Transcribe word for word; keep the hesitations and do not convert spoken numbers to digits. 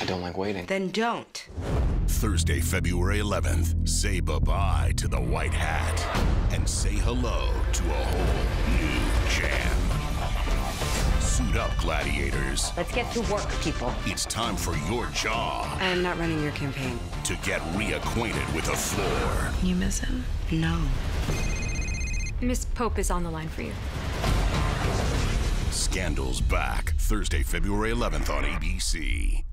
I don't like waiting. Then don't. Thursday, February eleventh, say bye-bye to the white hat and say hello to a whole new jam. Suit up, gladiators. Let's get to work, people. It's time for your job. I am not running your campaign. To get reacquainted with the floor. You miss him? No. Miss Pope is on the line for you. Scandal's back, Thursday, February eleventh on A B C.